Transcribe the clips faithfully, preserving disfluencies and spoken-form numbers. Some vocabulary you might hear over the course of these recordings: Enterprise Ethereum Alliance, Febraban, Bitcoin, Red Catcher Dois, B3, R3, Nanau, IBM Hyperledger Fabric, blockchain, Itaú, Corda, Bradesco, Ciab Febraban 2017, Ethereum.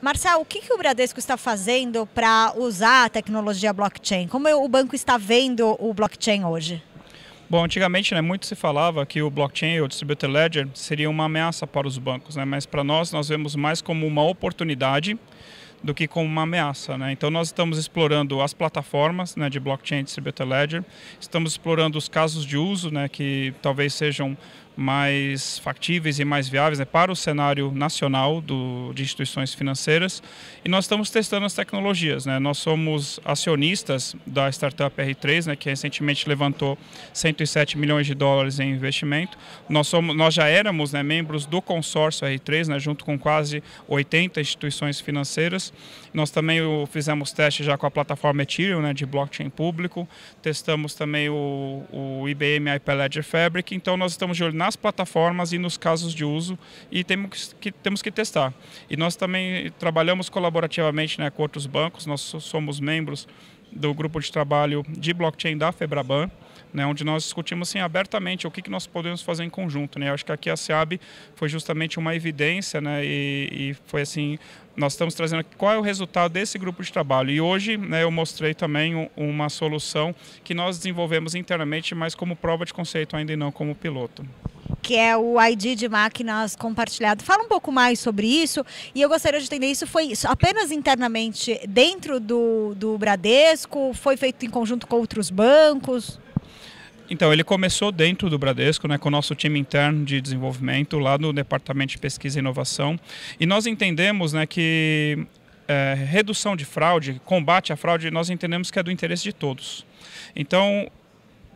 Marçal, o que, que o Bradesco está fazendo para usar a tecnologia blockchain? Como o banco está vendo o blockchain hoje? Bom, antigamente, né, muito se falava que o blockchain, o distributed ledger, seria uma ameaça para os bancos, né? Mas para nós, nós vemos mais como uma oportunidade do que como uma ameaça, né? Então nós estamos explorando as plataformas, né, de blockchain e distributed ledger, estamos explorando os casos de uso, né, que talvez sejam mais factíveis e mais viáveis, né, para o cenário nacional do, de instituições financeiras, e nós estamos testando as tecnologias, né? Nós somos acionistas da startup R três, né, que recentemente levantou cento e sete milhões de dólares em investimento. Nós, somos, nós já éramos, né, membros do consórcio R três, né, junto com quase oitenta instituições financeiras. Nós também o, fizemos teste já com a plataforma Ethereum, né, de blockchain público, testamos também o, o I B M Hyperledger Fabric, então nós estamos de olho na nas plataformas e nos casos de uso, e temos que, temos que testar. E nós também trabalhamos colaborativamente, né, com outros bancos. Nós somos membros do grupo de trabalho de blockchain da Febraban, né, onde nós discutimos assim, abertamente o que, que nós podemos fazer em conjunto, né? Eu acho que aqui a C I A B foi justamente uma evidência, né, e, e foi assim, nós estamos trazendo aqui qual é o resultado desse grupo de trabalho. E hoje, né, eu mostrei também um, uma solução que nós desenvolvemos internamente, mas como prova de conceito ainda e não como piloto, que é o I D de máquinas compartilhado. Fala um pouco mais sobre isso, e eu gostaria de entender, isso foi apenas internamente dentro do, do Bradesco, foi feito em conjunto com outros bancos? Então, ele começou dentro do Bradesco, né, com o nosso time interno de desenvolvimento, lá no Departamento de Pesquisa e Inovação, e nós entendemos, né, que é, redução de fraude, combate à fraude, nós entendemos que é do interesse de todos. Então,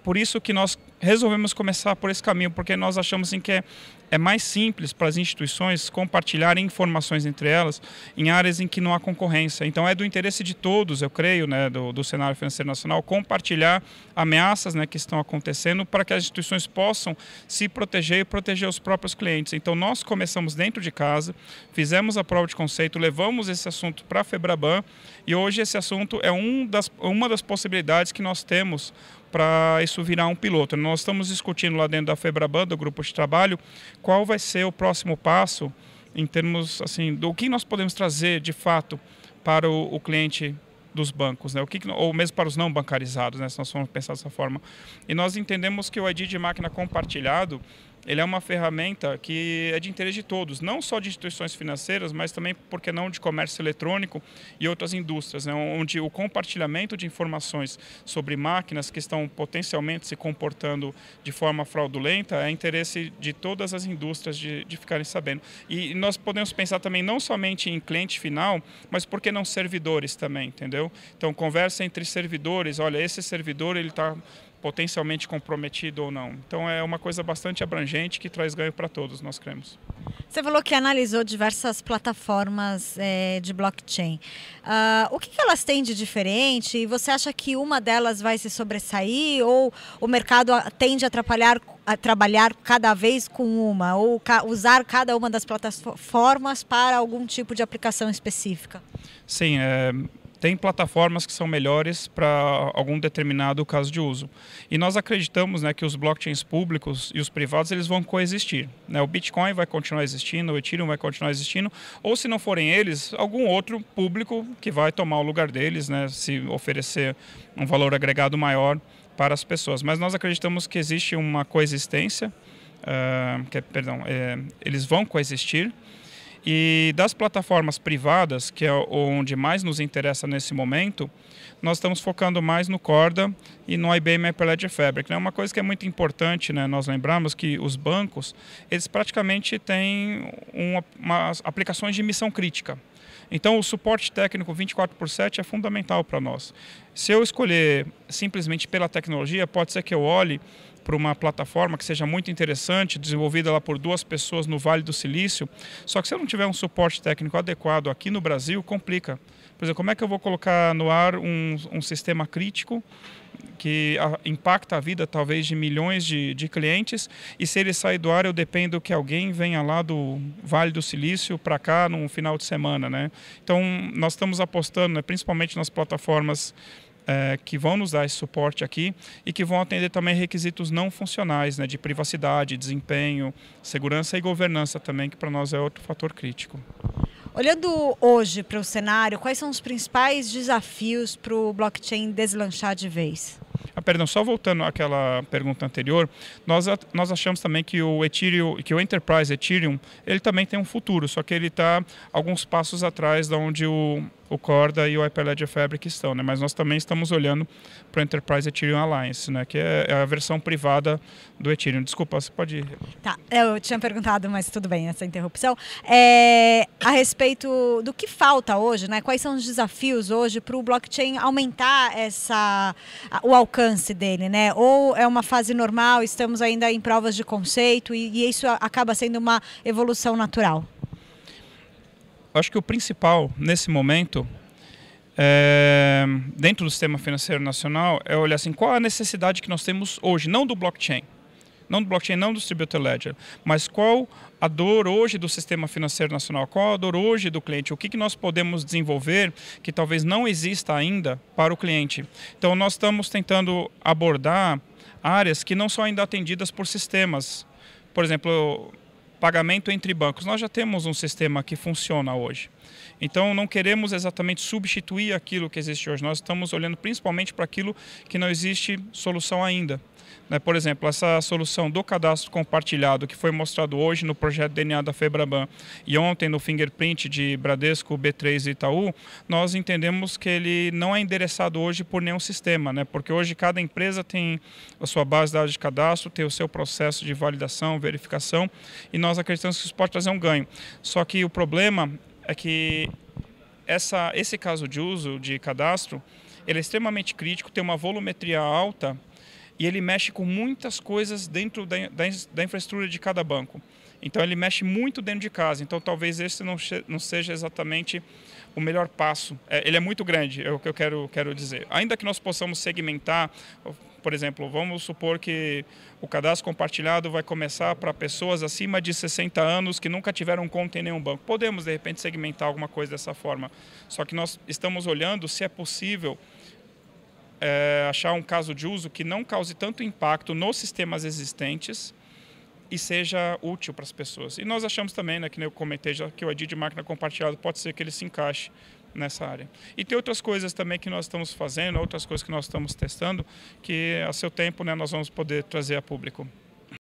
por isso que nós resolvemos começar por esse caminho, porque nós achamos assim, que é, é mais simples para as instituições compartilharem informações entre elas em áreas em que não há concorrência. Então é do interesse de todos, eu creio, né, do, do cenário financeiro nacional, compartilhar ameaças, né, que estão acontecendo para que as instituições possam se proteger e proteger os próprios clientes. Então nós começamos dentro de casa, fizemos a prova de conceito, levamos esse assunto para a Febraban, e hoje esse assunto é um das, uma das possibilidades que nós temos para isso virar um piloto. Nós estamos discutindo lá dentro da Febraban, do grupo de trabalho, qual vai ser o próximo passo em termos assim, do que nós podemos trazer de fato para o, o cliente dos bancos, né? O que, ou mesmo para os não bancarizados, né, se nós formos pensar dessa forma. E nós entendemos que o I D de máquina compartilhado, ele é uma ferramenta que é de interesse de todos, não só de instituições financeiras, mas também, por que não, de comércio eletrônico e outras indústrias, né, onde o compartilhamento de informações sobre máquinas que estão potencialmente se comportando de forma fraudulenta é interesse de todas as indústrias de, de ficarem sabendo. E nós podemos pensar também não somente em cliente final, mas por que não servidores também, entendeu? Então, conversa entre servidores, olha, esse servidor ele está potencialmente comprometido ou não. Então é uma coisa bastante abrangente que traz ganho para todos, nós cremos. Você falou que analisou diversas plataformas é, de blockchain. Uh, o que, que elas têm de diferente? E você acha que uma delas vai se sobressair, ou o mercado tende a, atrapalhar, a trabalhar cada vez com uma, ou ca, usar cada uma das plataformas para algum tipo de aplicação específica? Sim, é... tem plataformas que são melhores para algum determinado caso de uso. E nós acreditamos, né, que os blockchains públicos e os privados eles vão coexistir, né? O Bitcoin vai continuar existindo, o Ethereum vai continuar existindo, ou se não forem eles, algum outro público que vai tomar o lugar deles, né, se oferecer um valor agregado maior para as pessoas. Mas nós acreditamos que existe uma coexistência, uh, que, perdão, é, eles vão coexistir. E das plataformas privadas, que é onde mais nos interessa nesse momento, nós estamos focando mais no Corda e no I B M Hyperledger Fabric. É uma coisa que é muito importante, né, nós lembrarmos que os bancos, eles praticamente têm uma, umas aplicações de missão crítica. Então o suporte técnico vinte e quatro por sete é fundamental para nós. Se eu escolher simplesmente pela tecnologia, pode ser que eu olhe para uma plataforma que seja muito interessante, desenvolvida lá por duas pessoas no Vale do Silício, só que se eu não tiver um suporte técnico adequado aqui no Brasil, complica. Por exemplo, como é que eu vou colocar no ar um, um sistema crítico que a, impacta a vida talvez de milhões de, de clientes, e se ele sair do ar eu dependo que alguém venha lá do Vale do Silício para cá num final de semana, né? Então nós estamos apostando, né, principalmente nas plataformas É, que vão nos dar esse suporte aqui e que vão atender também requisitos não funcionais, né, de privacidade, desempenho, segurança e governança também, que para nós é outro fator crítico. Olhando hoje para o cenário, quais são os principais desafios para o blockchain deslanchar de vez? Ah, perdão, só voltando àquela pergunta anterior, nós, nós achamos também que o, Ethereum, que o Enterprise Ethereum, ele também tem um futuro, só que ele está alguns passos atrás de onde o, o Corda e o Hyperledger Fabric estão, né? Mas nós também estamos olhando para o Enterprise Ethereum Alliance, né? Que é a versão privada do Ethereum. Desculpa, você pode ir. Tá, eu tinha perguntado, mas tudo bem, essa interrupção. É, a respeito do que falta hoje, né? Quais são os desafios hoje para o blockchain aumentar essa, o alcance alcance dele, né? Ou é uma fase normal, estamos ainda em provas de conceito e, e isso acaba sendo uma evolução natural? Acho que o principal nesse momento, é, dentro do sistema financeiro nacional, é olhar assim, qual a necessidade que nós temos hoje, não do blockchain, não do blockchain, não do distributed ledger, mas qual a dor hoje do sistema financeiro nacional, qual a dor hoje do cliente, o que nós podemos desenvolver que talvez não exista ainda para o cliente. Então nós estamos tentando abordar áreas que não são ainda atendidas por sistemas, por exemplo, pagamento entre bancos. Nós já temos um sistema que funciona hoje. Então não queremos exatamente substituir aquilo que existe hoje, nós estamos olhando principalmente para aquilo que não existe solução ainda. Por exemplo, essa solução do cadastro compartilhado que foi mostrado hoje no projeto D N A da Febraban e ontem no fingerprint de Bradesco, B três e Itaú, nós entendemos que ele não é endereçado hoje por nenhum sistema, né? Porque hoje cada empresa tem a sua base de dados de cadastro, tem o seu processo de validação, verificação, e nós acreditamos que isso pode trazer um ganho. Só que o problema é que essa, esse caso de uso de cadastro, ele é extremamente crítico, tem uma volumetria alta, e ele mexe com muitas coisas dentro da, da, da infraestrutura de cada banco. Então, ele mexe muito dentro de casa. Então, talvez esse não, não seja exatamente o melhor passo. É, ele é muito grande, é o que eu quero, quero dizer. Ainda que nós possamos segmentar, por exemplo, vamos supor que o cadastro compartilhado vai começar para pessoas acima de sessenta anos que nunca tiveram conta em nenhum banco. Podemos, de repente, segmentar alguma coisa dessa forma. Só que nós estamos olhando se é possível... É, achar um caso de uso que não cause tanto impacto nos sistemas existentes e seja útil para as pessoas. E nós achamos também, né, que nem eu comentei já, que o I D de máquina compartilhada pode ser que ele se encaixe nessa área. E tem outras coisas também que nós estamos fazendo, outras coisas que nós estamos testando, que a seu tempo, né, nós vamos poder trazer a público.